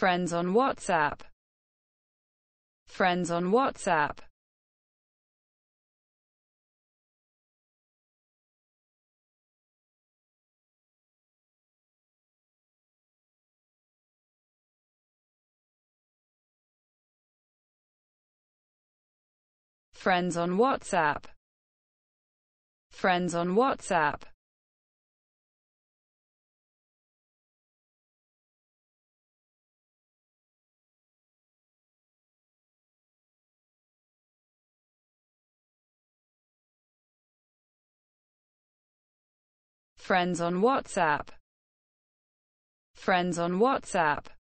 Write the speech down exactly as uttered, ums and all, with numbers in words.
Friends on WhatsApp. Friends on WhatsApp. Friends on WhatsApp. Friends on WhatsApp. Friends on WhatsApp. Friends on WhatsApp.